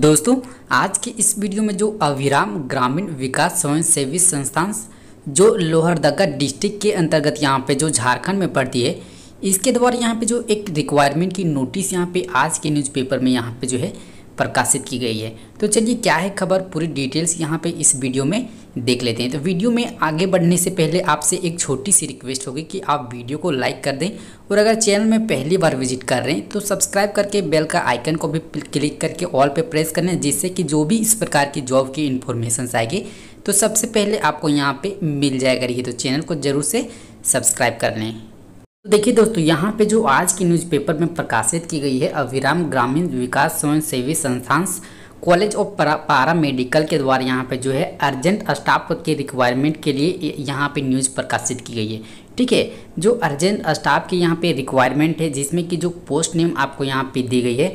दोस्तों आज के इस वीडियो में जो अविराम ग्रामीण विकास स्वयंसेवी संस्थान जो लोहरदगा डिस्ट्रिक्ट के अंतर्गत यहाँ पे जो झारखंड में पड़ती है, इसके द्वारा यहाँ पे जो एक रिक्वायरमेंट की नोटिस यहाँ पे आज के न्यूज़पेपर में यहाँ पे जो है प्रकाशित की गई है। तो चलिए क्या है खबर, पूरी डिटेल्स यहाँ पे इस वीडियो में देख लेते हैं। तो वीडियो में आगे बढ़ने से पहले आपसे एक छोटी सी रिक्वेस्ट होगी कि आप वीडियो को लाइक कर दें, और अगर चैनल में पहली बार विजिट कर रहे हैं तो सब्सक्राइब करके बेल का आइकन को भी क्लिक करके ऑल पे प्रेस कर लें, जिससे कि जो भी इस प्रकार की जॉब की इन्फॉर्मेशन आएगी तो सबसे पहले आपको यहाँ पर मिल जाएगा। ये तो चैनल को ज़रूर से सब्सक्राइब कर लें। देखिए दोस्तों, यहाँ पे जो आज की न्यूज़पेपर में प्रकाशित की गई है, अविराम ग्रामीण विकास स्वयंसेवी संस्थान कॉलेज ऑफ पारा मेडिकल के द्वारा यहाँ पे जो है अर्जेंट स्टाफ के रिक्वायरमेंट के लिए यहाँ पे न्यूज़ प्रकाशित की गई है। ठीक है, जो अर्जेंट स्टाफ की यहाँ पे रिक्वायरमेंट है, जिसमें कि जो पोस्ट नेम आपको यहाँ पर दी गई है,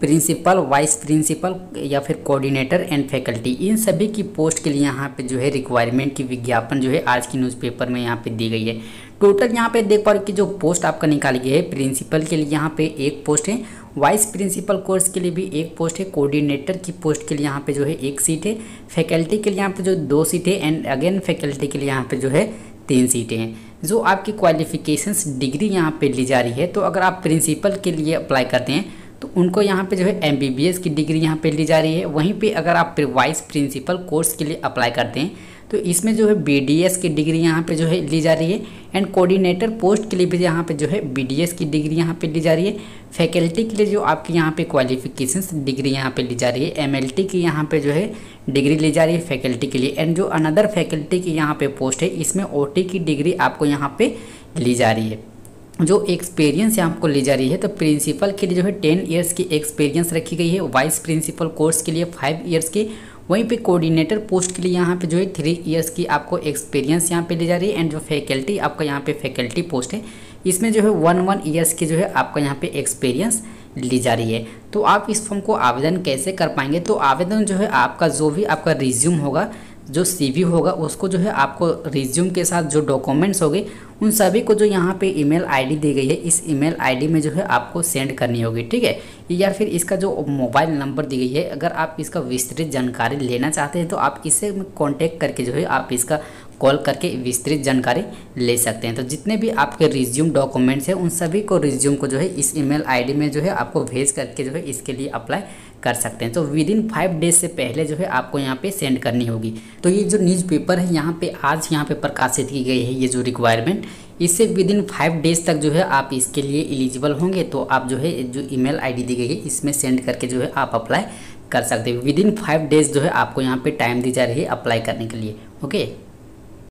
प्रिंसिपल, वाइस प्रिंसिपल या फिर कोऑर्डिनेटर एंड फैकल्टी, इन सभी की पोस्ट के लिए यहाँ पे जो है रिक्वायरमेंट की विज्ञापन जो है आज की न्यूज़पेपर में यहाँ पे दी गई है। टोटल यहाँ पे देख पा रहे हो कि जो पोस्ट आपका निकाली गई है, प्रिंसिपल के लिए यहाँ पे एक पोस्ट है, वाइस प्रिंसिपल कोर्स के लिए भी एक पोस्ट है, कोऑर्डिनेटर की पोस्ट के लिए यहाँ पे जो है एक सीट है, फैकल्टी के लिए यहाँ पे जो 2 सीटें, एंड अगेन फैकल्टी के लिए यहाँ पे जो है 3 सीटें हैं। जो आपकी क्वालिफिकेशंस डिग्री यहाँ पे ली जा रही है, तो अगर आप प्रिंसिपल के लिए अप्लाई करते हैं तो उनको यहाँ पे जो है MBBS की डिग्री यहाँ पे ली जा रही है। वहीं पे अगर आप वाइस प्रिंसिपल कोर्स के लिए अप्लाई करते हैं तो इसमें जो है BDS की डिग्री यहाँ पे जो है ली जा रही है, एंड कोऑर्डिनेटर पोस्ट के लिए भी यहाँ पे जो है BDS की डिग्री यहाँ पे ली जा रही है, फैकल्टी के लिए जो आपकी यहाँ पे क्वालिफिकेशंस डिग्री यहाँ पे ली जा रही है, MLT की यहाँ पे जो है डिग्री ली जा रही है फैकल्टी के लिए, एंड जो अनदर फैकल्टी की यहाँ पे पोस्ट है इसमें OT की डिग्री आपको यहाँ पे ली जा रही है। जो एक्सपीरियंस यहाँ आपको ली जा रही है, तो प्रिंसिपल के लिए जो है 10 इयर्स की एक्सपीरियंस रखी गई है, वाइस प्रिंसिपल कोर्स के लिए 5 इयर्स की, वहीं पे कोऑर्डिनेटर पोस्ट के लिए यहाँ पे जो है 3 इयर्स की आपको एक्सपीरियंस यहाँ पे ली जा रही है, एंड जो फैकल्टी आपका यहाँ पे फैकल्टी पोस्ट है इसमें जो है 1 इयर्स की जो है आपका यहाँ पे एक्सपीरियंस ली जा रही है। तो आप इस फॉर्म को आवेदन कैसे कर पाएंगे, तो आवेदन जो है आपका जो भी आपका रिज्यूम होगा, जो CV होगा, उसको जो है आपको रिज्यूम के साथ जो डॉक्यूमेंट्स होंगे उन सभी को जो यहाँ पे ईमेल ID दी गई है, इस ईमेल ID में जो है आपको सेंड करनी होगी। ठीक है, या फिर इसका जो मोबाइल नंबर दी गई है, अगर आप इसका विस्तृत जानकारी लेना चाहते हैं तो आप इससे कॉन्टेक्ट करके जो है आप इसका कॉल करके विस्तृत जानकारी ले सकते हैं। तो जितने भी आपके रिज्यूम डॉक्यूमेंट्स हैं उन सभी को रिज्यूम को जो है इस ईमेल ID में जो है आपको भेज करके जो है इसके लिए अप्लाई कर सकते हैं। तो विदिन 5 डेज से पहले जो है आपको यहाँ पे सेंड करनी होगी। तो ये जो न्यूज़पेपर है यहाँ पे आज यहाँ पे प्रकाशित की गई है, ये जो रिक्वायरमेंट, इससे विदिन 5 डेज तक जो है आप इसके लिए एलिजिबल होंगे। तो आप जो है जो ईमेल ID दी गई है इसमें सेंड करके जो है आप अप्लाई कर सकते हैं। विदिन 5 डेज जो है आपको यहाँ पर टाइम दी जा रही है अप्लाई करने के लिए। ओके।